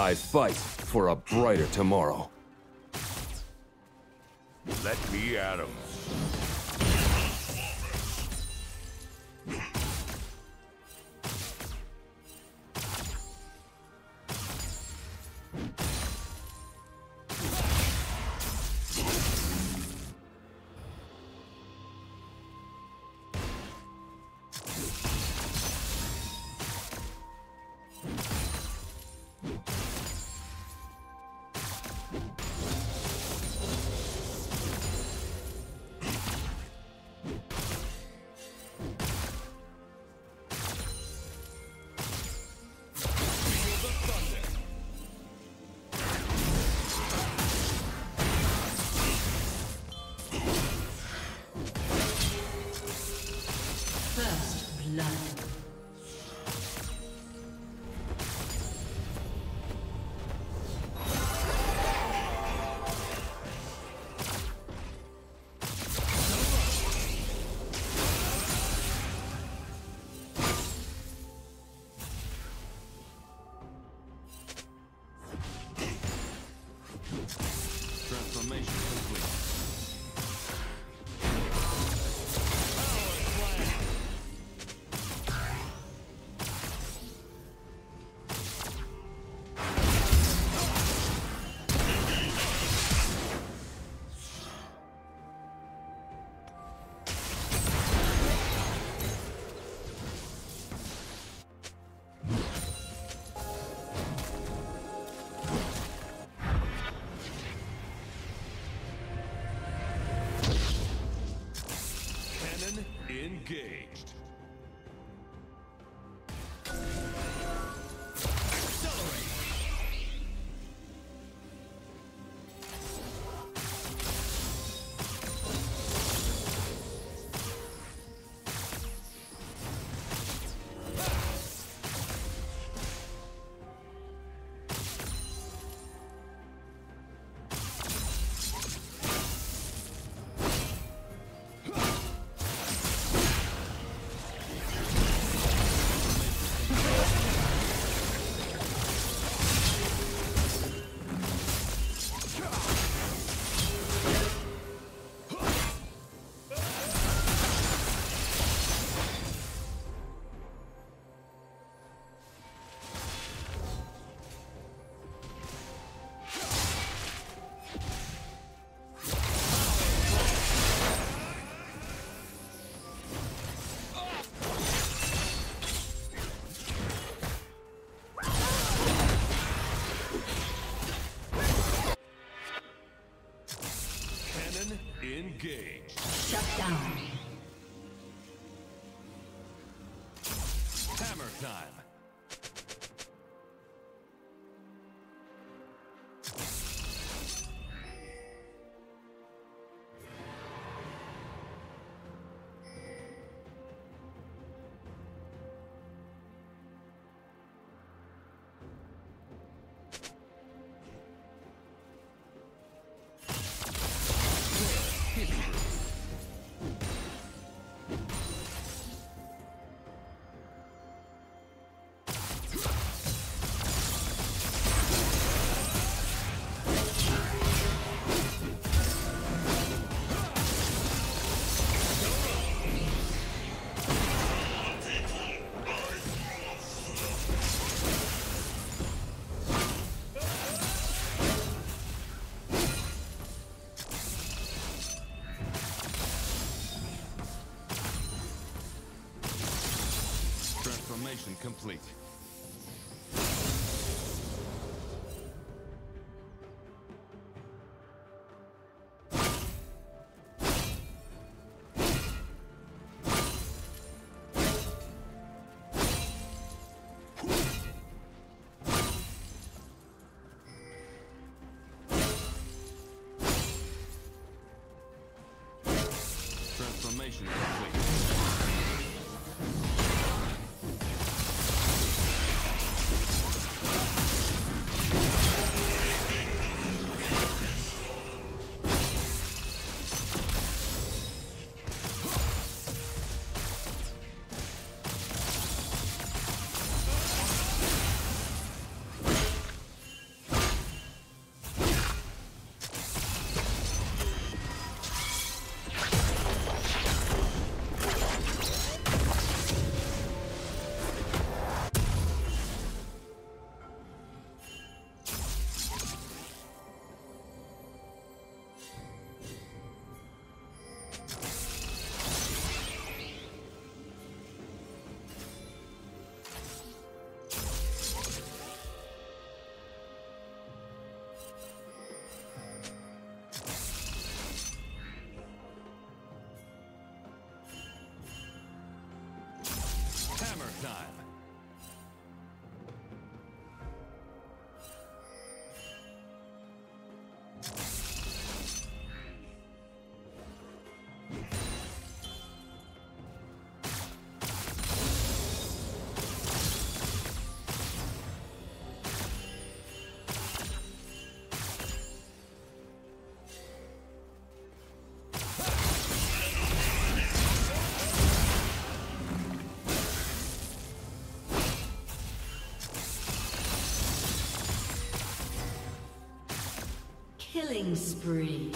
I fight for a brighter tomorrow. Let me at him. Engaged. Engage. Shut down. Hammer time. Complete. Transformation complete. Killing spree.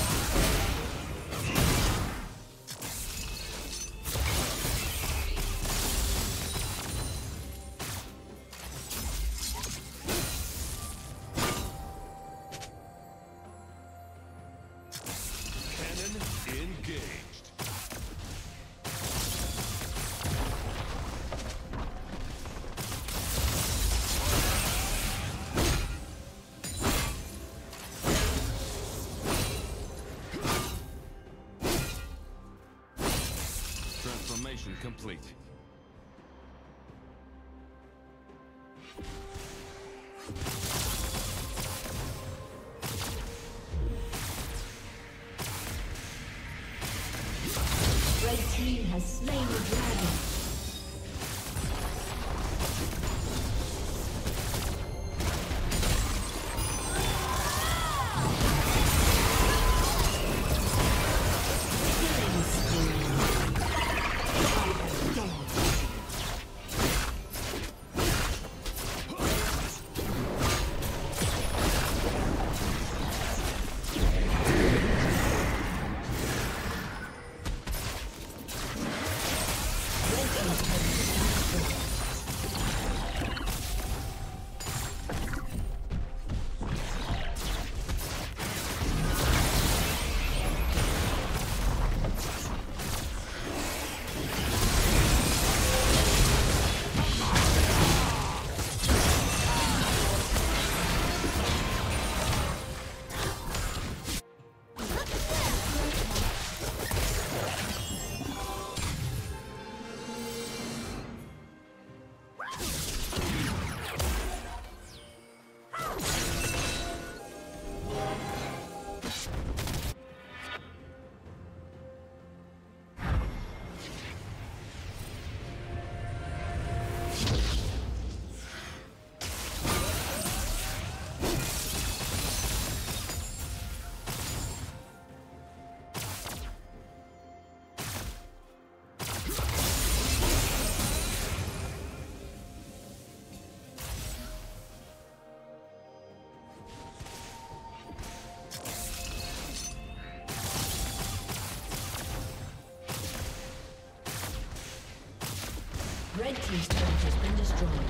Transformation complete. Red team has slain the dragon. Red team's turret has been destroyed.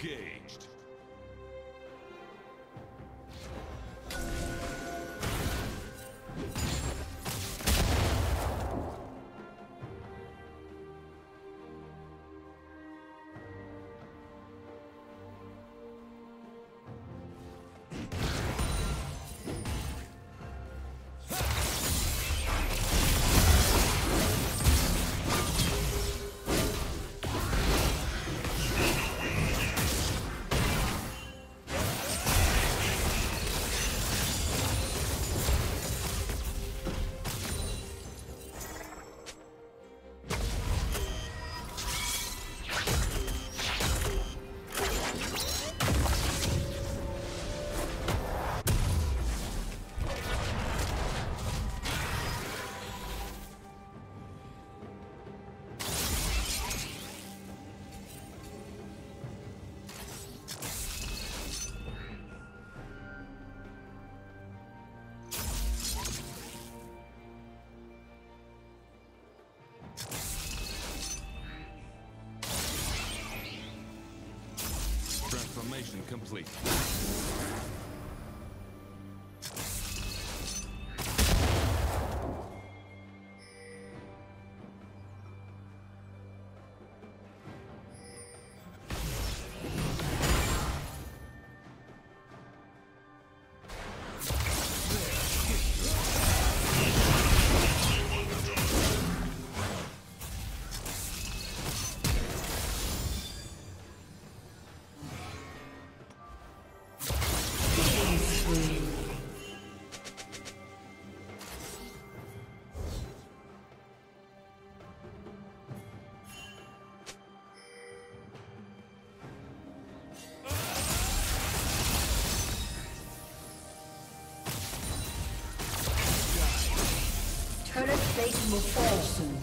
Engaged. Transformation complete. Satan will fall soon.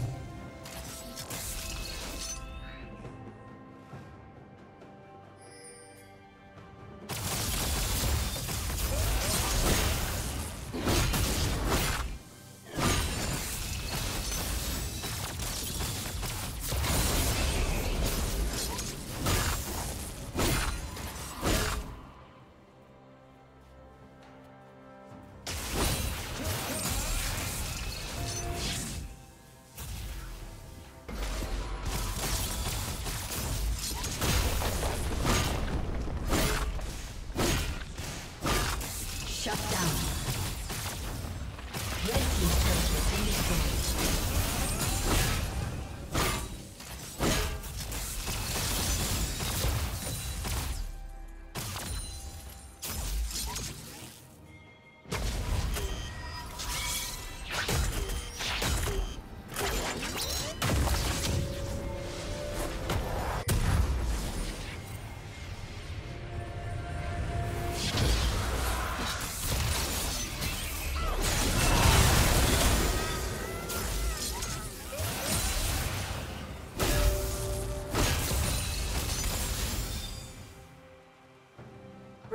Shut down. Red team's turret has been destroyed.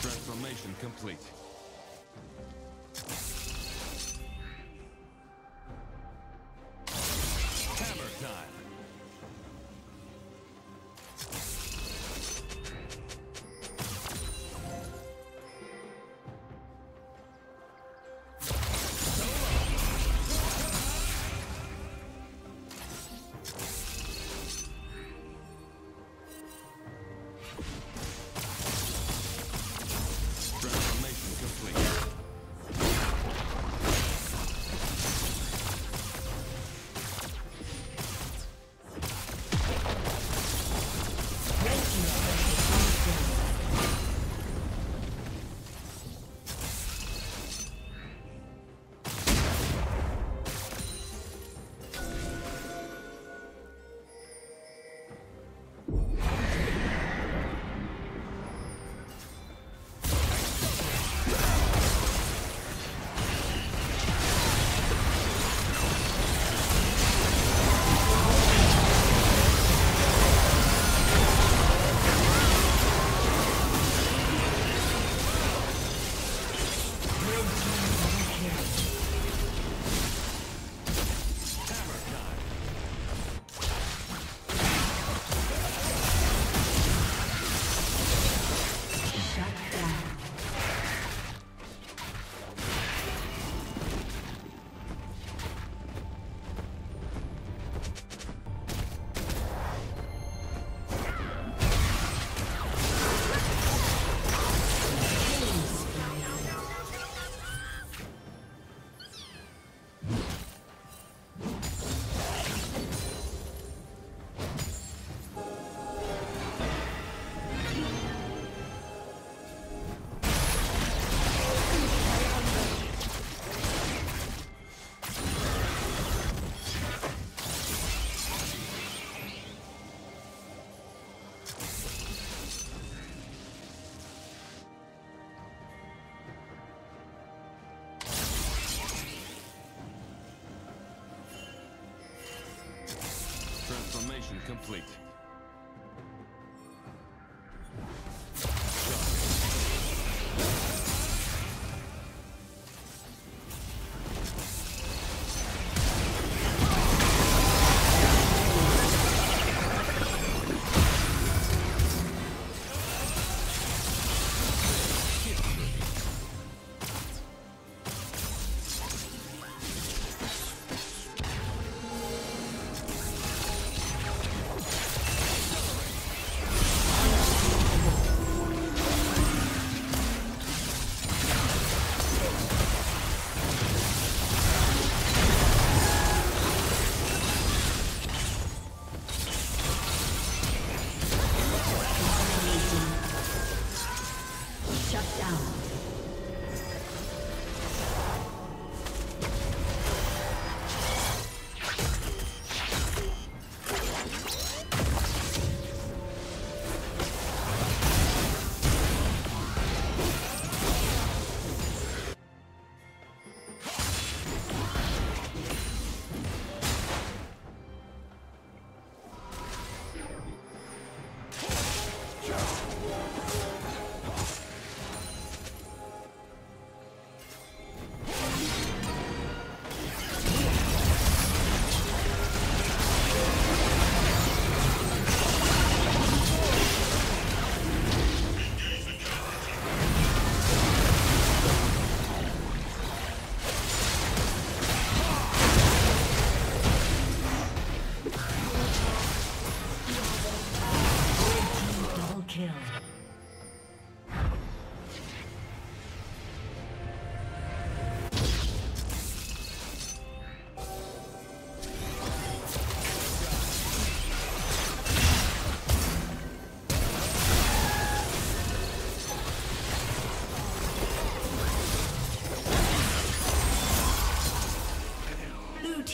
Transformation complete. Hammer time. Transformation complete.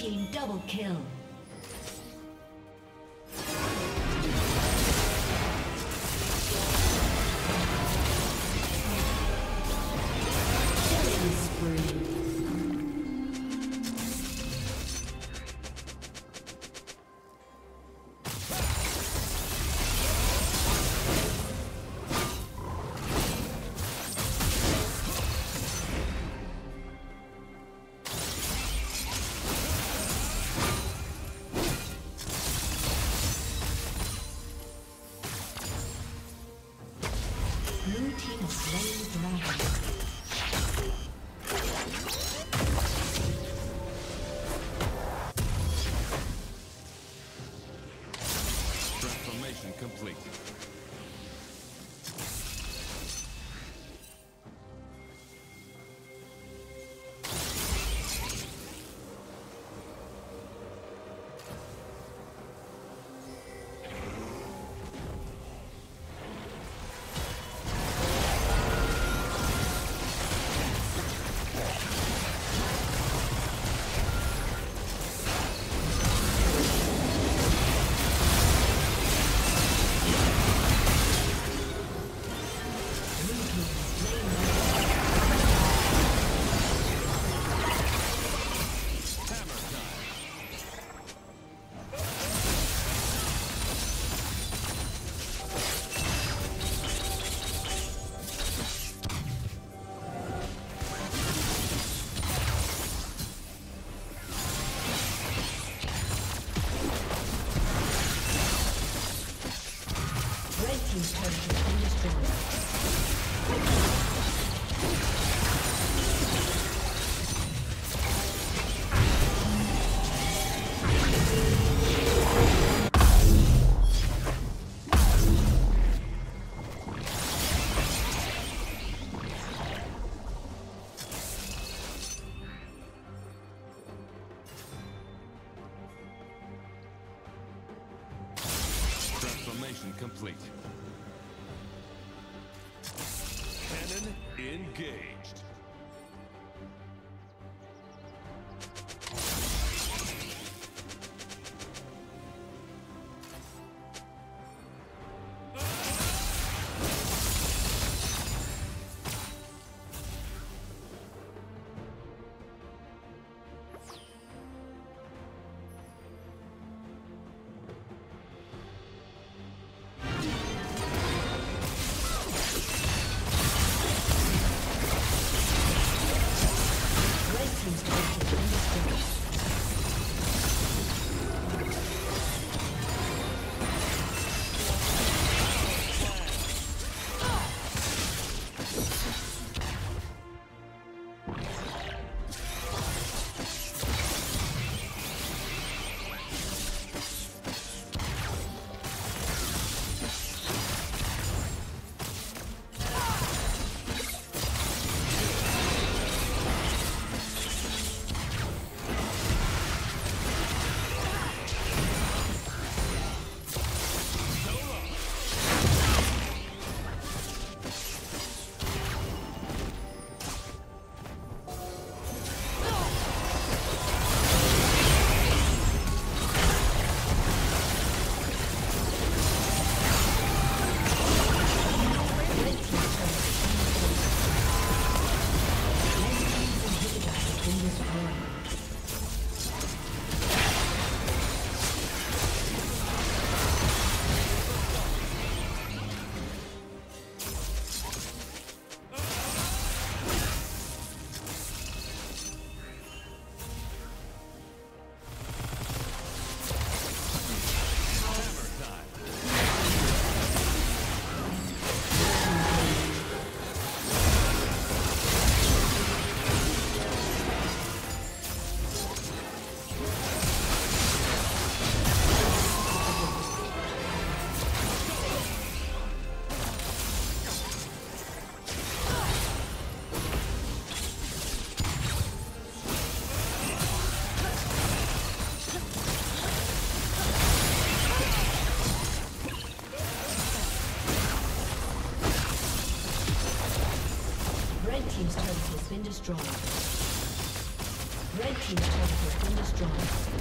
team double kill. Complete. Cannon engaged. Red team's turret has been destroyed.